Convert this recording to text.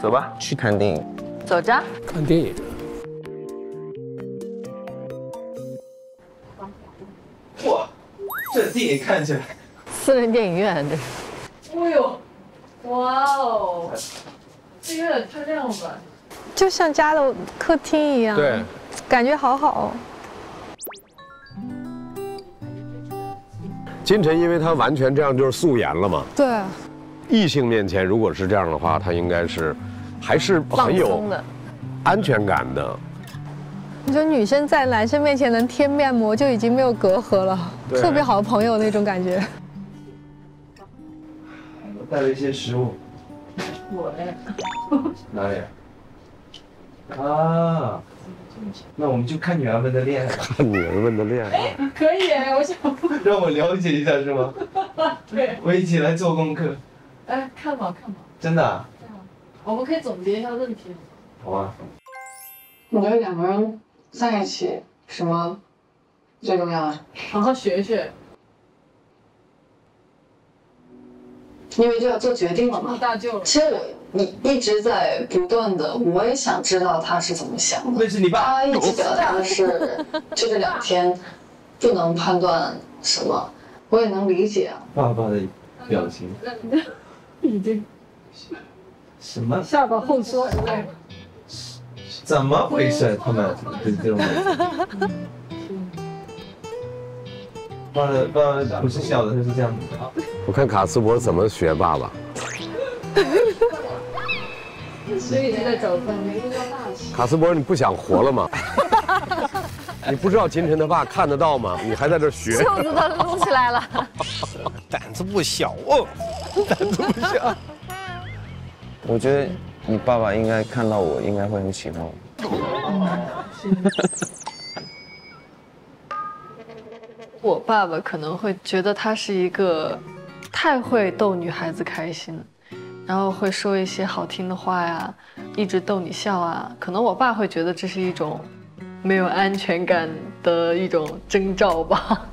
走吧，去看电影。走着。看电影。哇，这电影看起来……私人电影院这是。哎呦，哇哦，这有点太亮了。就像家的客厅一样。对。感觉好好。 金晨，因为他完全这样就是素颜了嘛。对。异性面前如果是这样的话，他应该是还是很有安全感的。你说女生在男生面前能贴面膜就已经没有隔阂了，特别好的朋友那种感觉。我带了一些食物。我哎。哪里？啊。 那我们就看女儿们的恋爱，看女儿们的恋爱，可以，我想让我了解一下是吗？对，我一起来做功课。哎，看吧看吧，真的啊？对啊，我们可以总结一下问题。好啊。你觉得两个人在一起什么最重要啊？好好学学。因为就要做决定了嘛。大舅了。其实你一直在不断的，我也想知道他是怎么想的。那是你爸。他一直表达的是，就这2天，不能判断什么，我也能理解啊。爸爸的表情，已经什么下巴后缩，怎么回事？他们这种爸爸不是笑的，就是这样子。我看卡斯伯怎么学爸爸。 所以在找饭，没遇到大事。卡斯伯，你不想活了吗？你不知道金晨他爸看得到吗？你还在这学？袖子都撸起来了，胆子不小哦，胆子不小。我觉得你爸爸应该看到我，应该会很喜欢我。我爸爸可能会觉得他是一个太会逗女孩子开心了。 然后会说一些好听的话呀，一直逗你笑啊。可能我爸会觉得这是一种没有安全感的一种征兆吧。